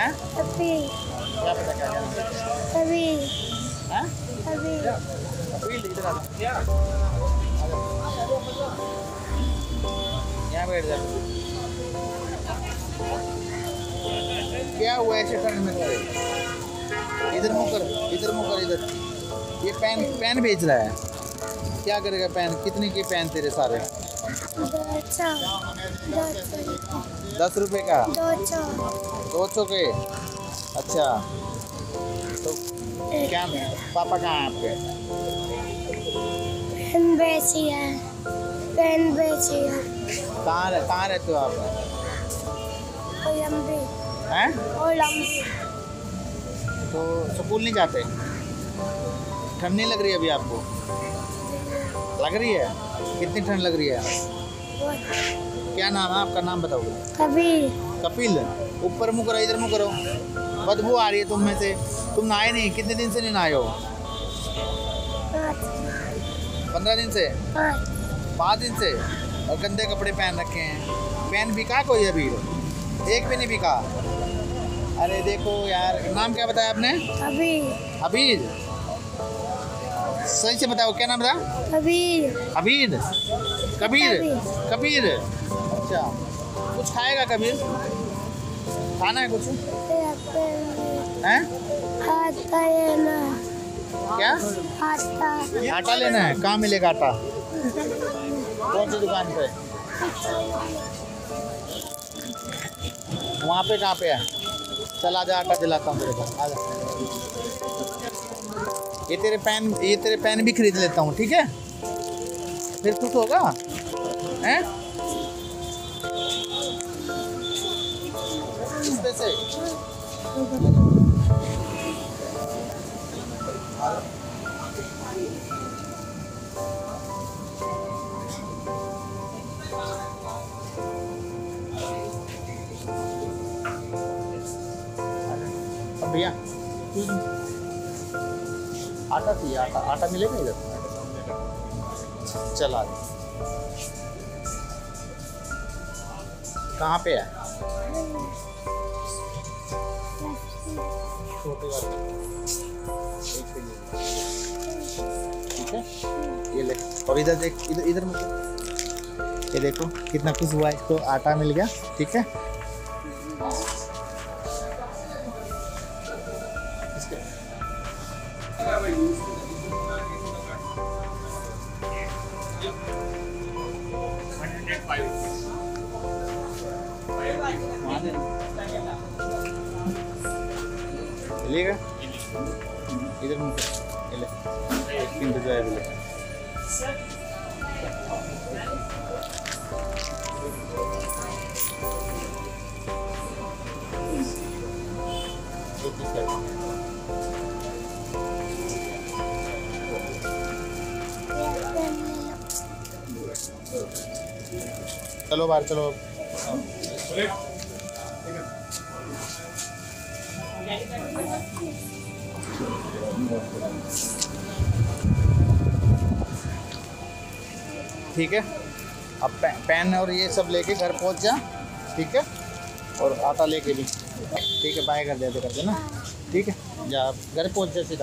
हैं? क्या पता क्या यहाँ बैठ जा। क्या हुआ ऐसे ठंड में? इधर मुँह कर, इधर मुँह कर, इधर। ये पेन पेन बेच रहा है, क्या करेगा पेन? कितने के पेन तेरे सारे? 10 रुपए का 200 के। अच्छा तो क्या पापा कहाँ हैं आपके? पेन बेची है। कहाँ रहते हो आप? ओलंबी। तो स्कूल नहीं जाते? ठंड नहीं लग रही है अभी आपको? लग रही है? कितनी ठंड लग रही है? क्या नाम है आपका? नाम बताओ। कपिल। कपिल, ऊपर मुँह करो, इधर मुँह करो। बदबू आ रही है तुम में से। तुम नहाए नहीं? कितने दिन से नहीं नहाए हो? 15 दिन से? 5 दिन से। और गंदे कपड़े पहन रखे हैं। पेन बिका कोई अभी? एक भी नहीं बिका। अरे देखो यार, नाम क्या बताया आपने? अबीद। अबीद, सही से बताओ क्या नाम था? अबीद। अबीद। कबीर। कबीर, अच्छा। कुछ खाएगा कबीर? खाना है कुछ? हैं? क्या आटा लेना है? कहाँ मिलेगा आटा? कौन सी दुकान पे? वहाँ पे? कहाँ पे है? चल आजा, आटा दिलाता हूँ तेरे को, आजा। ये तेरे पेन भी खरीद लेता हूँ, ठीक है? फिर कुछ होगा हैं? किस पे से? भैया आटा चाहिए, आटा मिलेगा इधर? चल आ, कहाँ पे है? छोटे ठीक है, ये ले। और इधर देख, इधर मुझे ये देखो कितना खुश हुआ, इसको आटा मिल गया, ठीक है? लेगा इधर ले। चलो बाहर चलो। ठीक है, अब पेन और ये सब लेके घर पहुंच जा, ठीक है? और आटा लेके भी, ठीक है? बाय कर देना, ठीक है? जा, घर पहुंच जा सीधा।